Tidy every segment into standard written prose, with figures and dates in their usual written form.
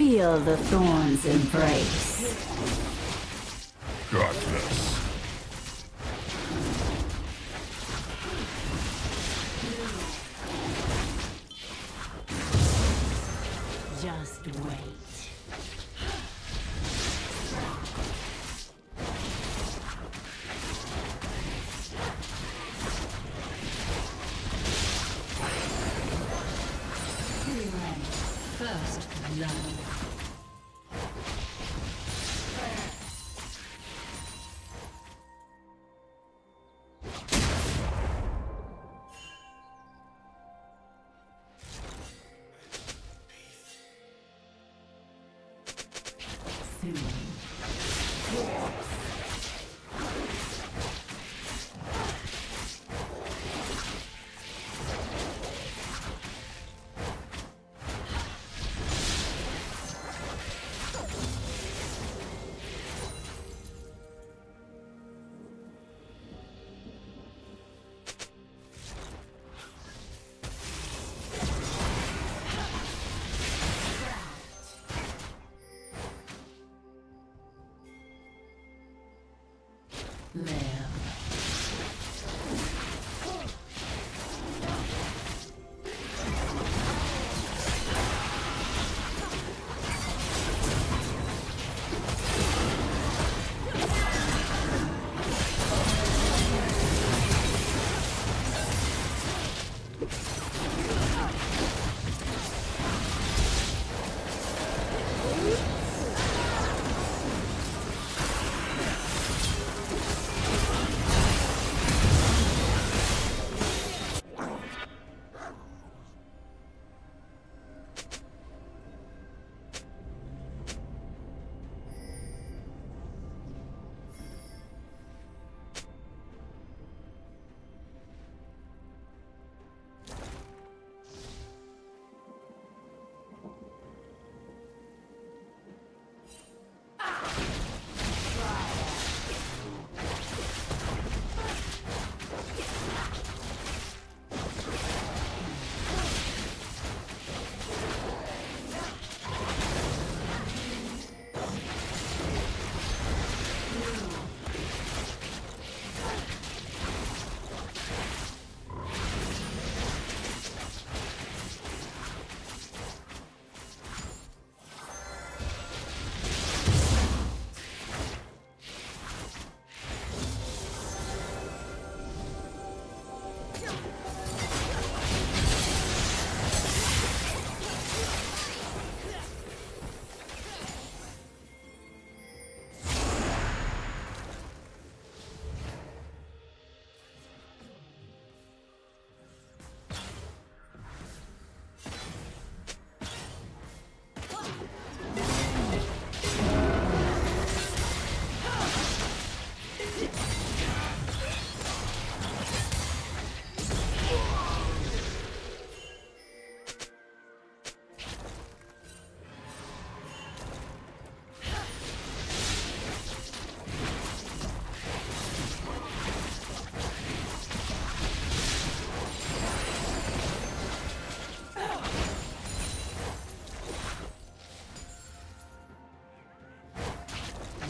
Feel the thorns embrace. Darkness. Just wait. First love.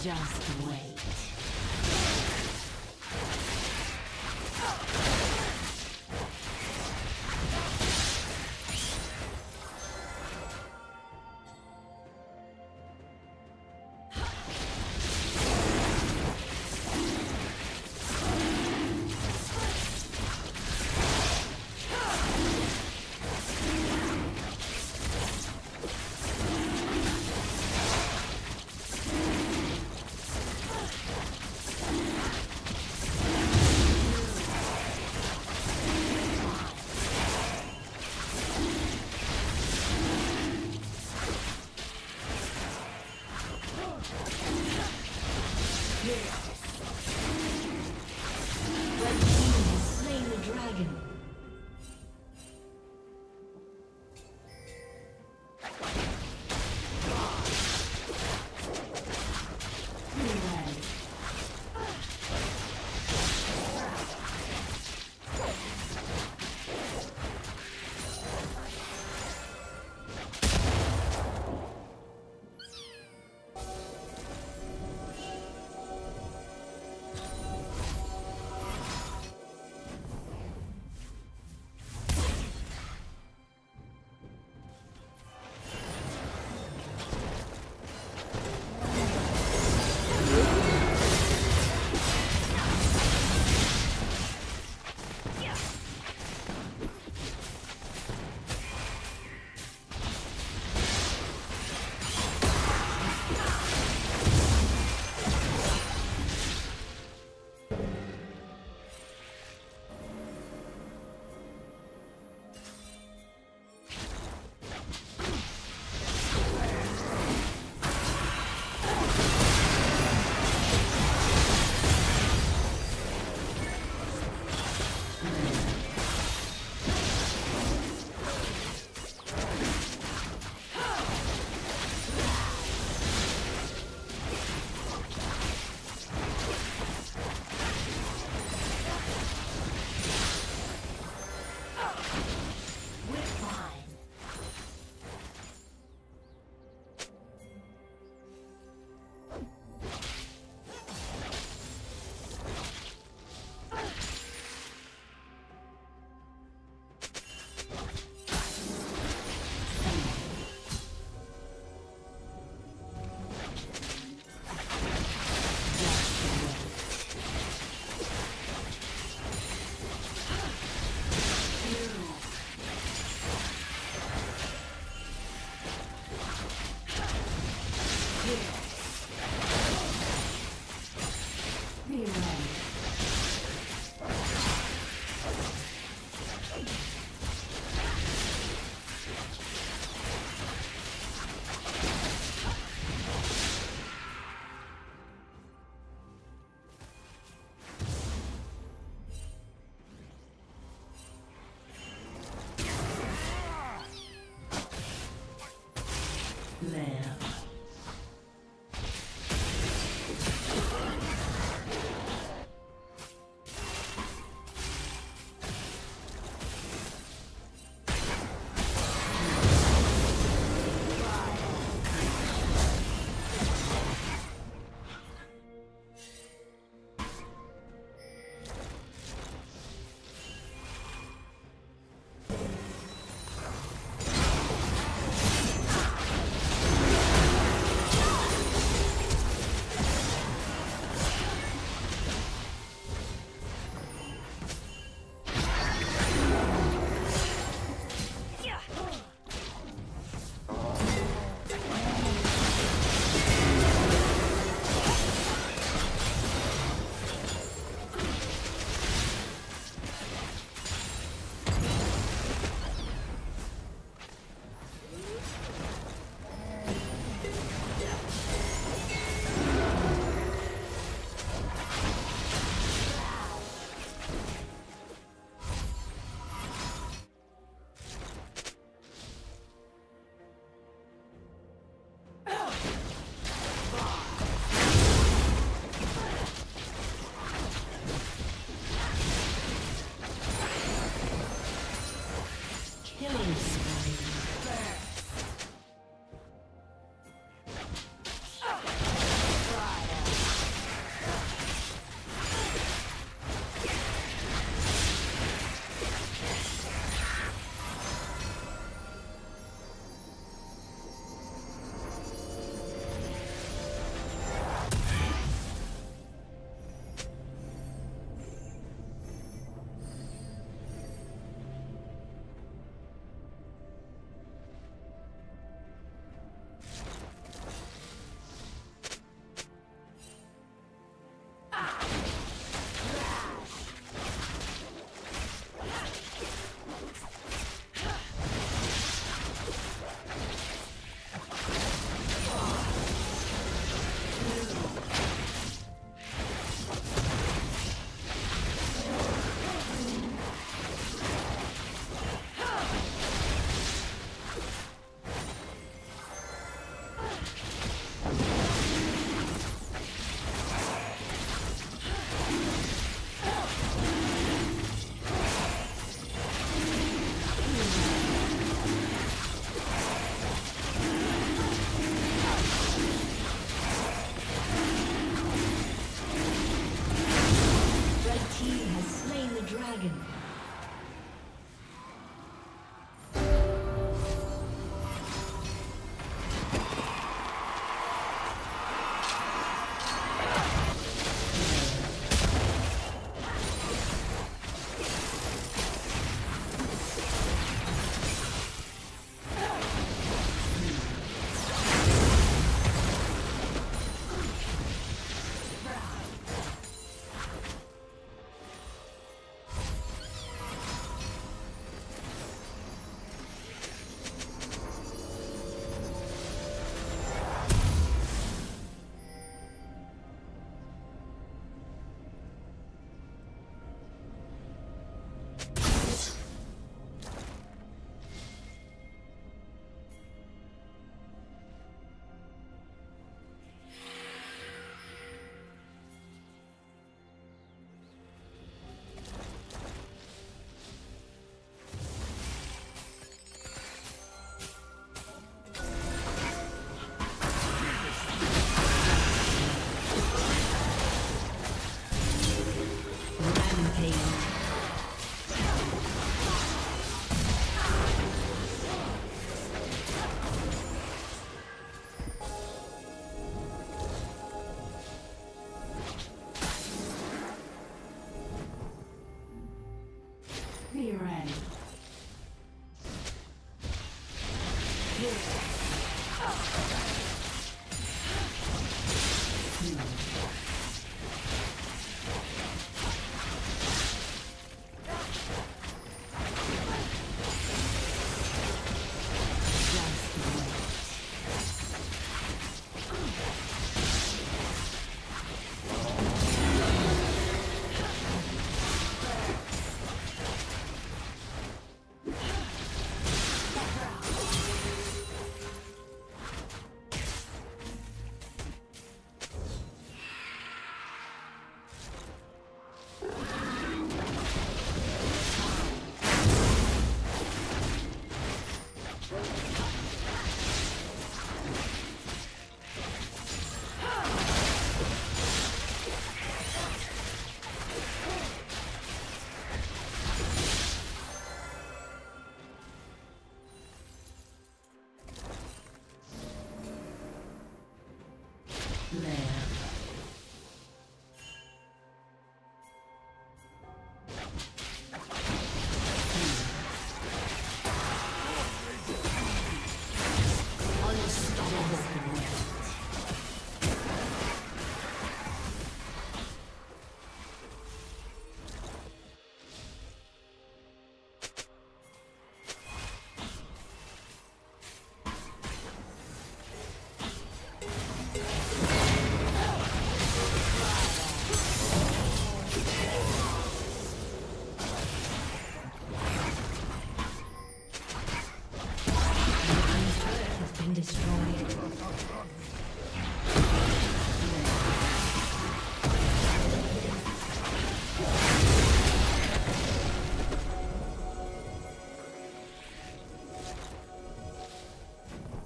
Just wait.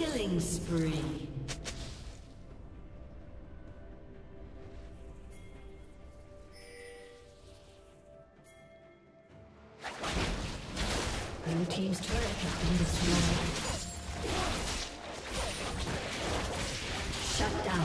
Killing spree. Blue team's turret has been destroyed. Shut down.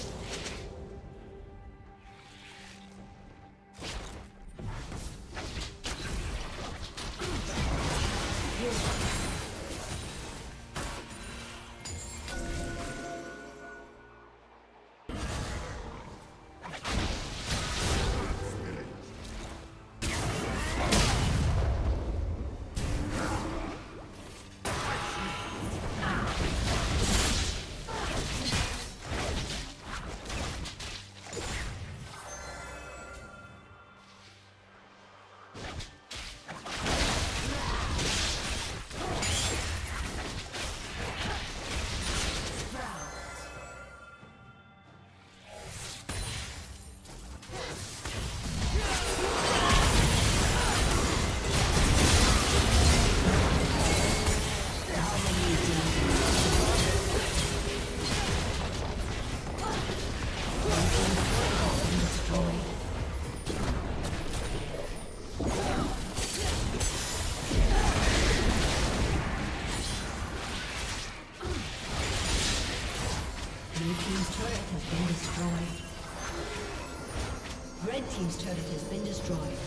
Team's turret has been destroyed.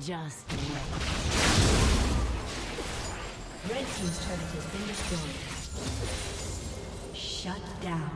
Just wait. Red team's turret has been destroyed. Shut down.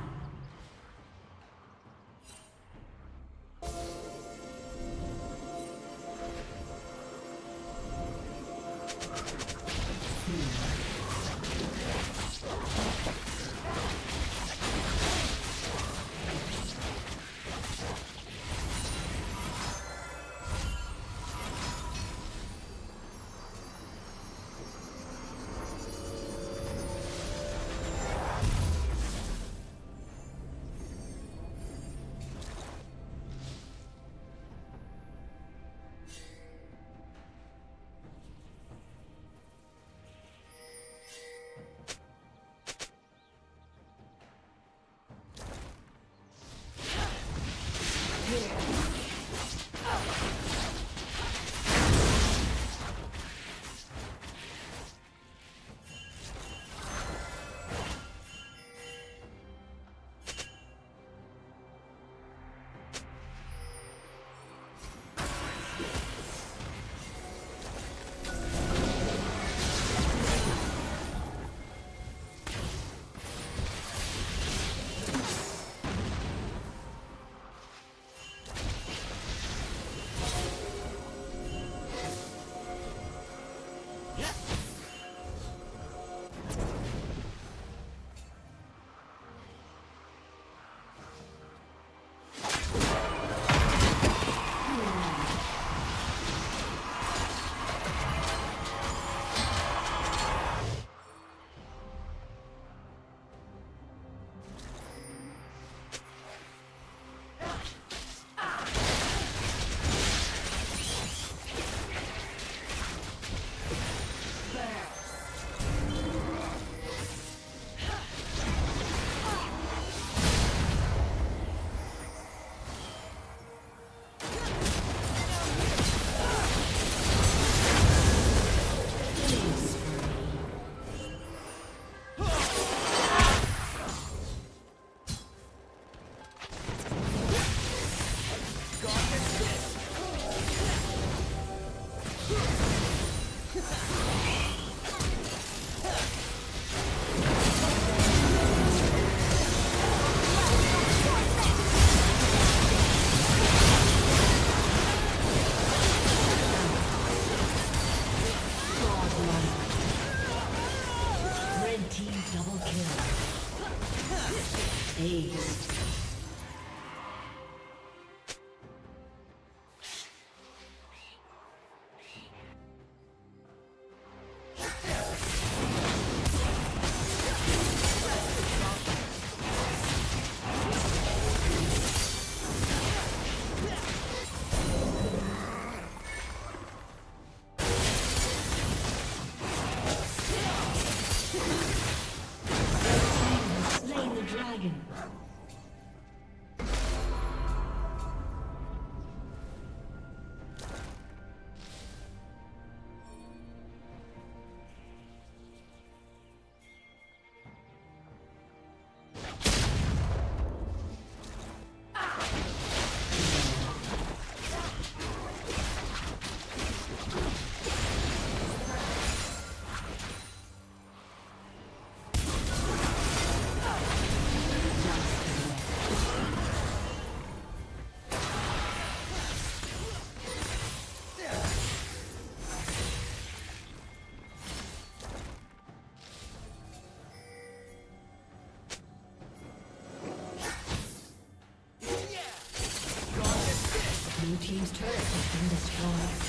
team's turret has been destroyed.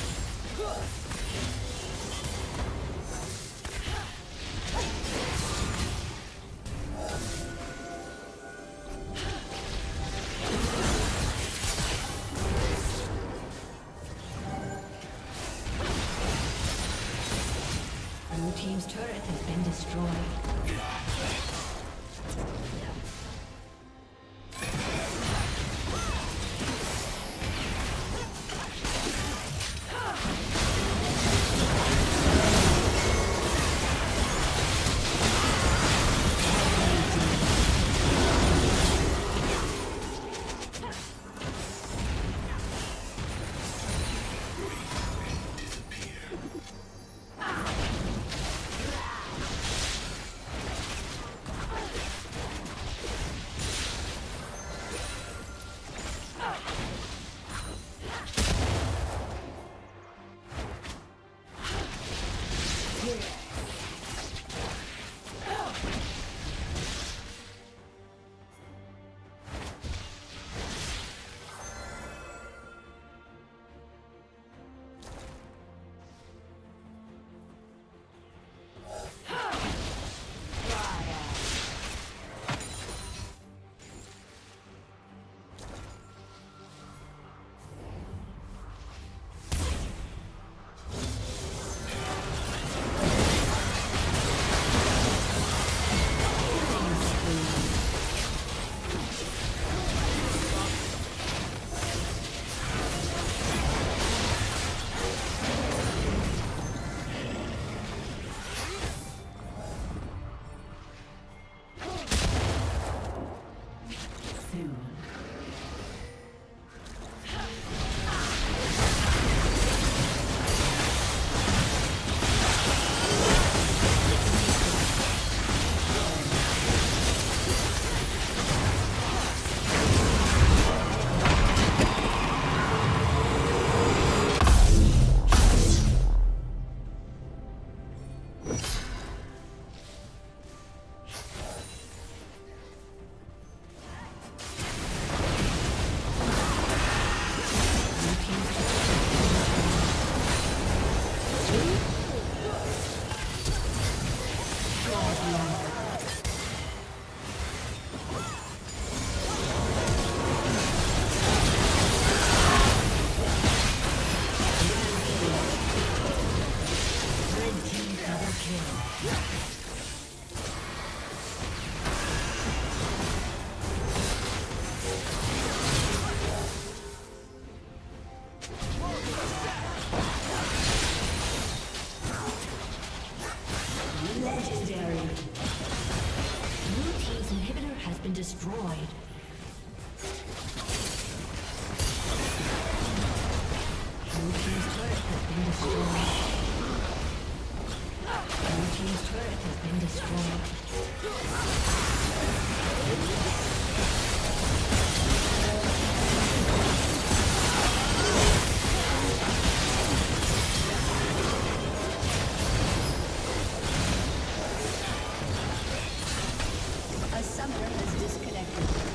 Summoner has disconnected.